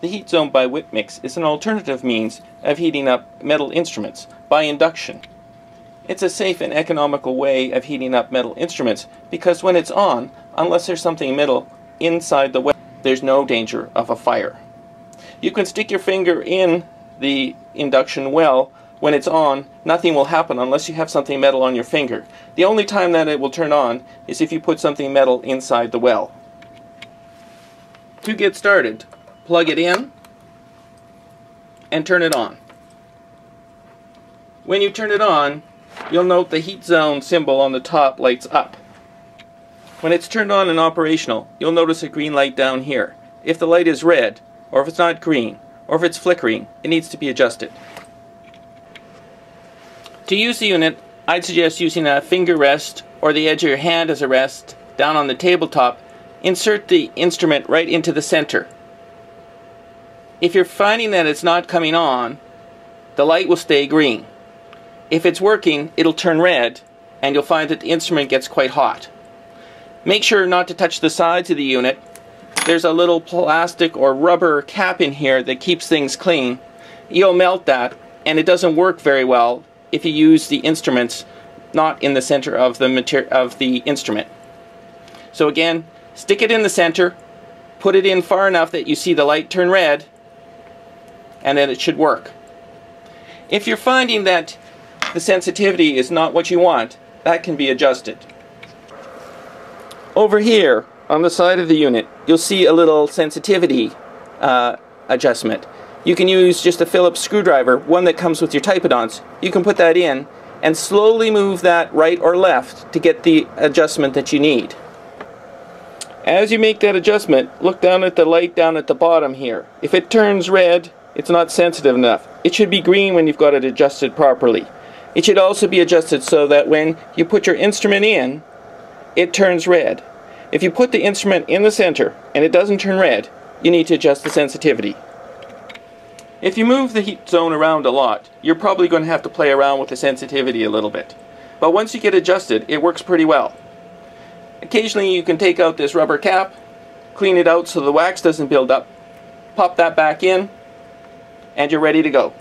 The Heat Zone by Whip Mix is an alternative means of heating up metal instruments by induction. It's a safe and economical way of heating up metal instruments because when it's on, unless there's something metal inside the weapon, there's no danger of a fire. You can stick your finger in the induction well. When it's on, nothing will happen unless you have something metal on your finger. The only time that it will turn on is if you put something metal inside the well. To get started, plug it in and turn it on. When you turn it on, you'll note the Heat Zone symbol on the top lights up. When it's turned on and operational, you'll notice a green light down here. If the light is red, or if it's not green, or if it's flickering, it needs to be adjusted. To use the unit, I'd suggest using a finger rest or the edge of your hand as a rest down on the tabletop. Insert the instrument right into the center. If you're finding that it's not coming on, the light will stay green. If it's working, it'll turn red, and you'll find that the instrument gets quite hot. Make sure not to touch the sides of the unit. There's a little plastic or rubber cap in here that keeps things clean. You'll melt that, and it doesn't work very well if you use the instruments not in the center of the instrument. So again, stick it in the center, put it in far enough that you see the light turn red, and then it should work. If you're finding that the sensitivity is not what you want, that can be adjusted. Over here on the side of the unit, you'll see a little sensitivity adjustment. You can use just a Phillips screwdriver, one that comes with your typodons. You can put that in and slowly move that right or left to get the adjustment that you need. As you make that adjustment, look down at the light down at the bottom here. If it turns red, it's not sensitive enough. It should be green when you've got it adjusted properly. It should also be adjusted so that when you put your instrument in, it turns red. If you put the instrument in the center and it doesn't turn red, you need to adjust the sensitivity. If you move the Heat Zone around a lot, you're probably going to have to play around with the sensitivity a little bit. But once you get adjusted, it works pretty well. Occasionally you can take out this rubber cap, clean it out so the wax doesn't build up, pop that back in, and you're ready to go.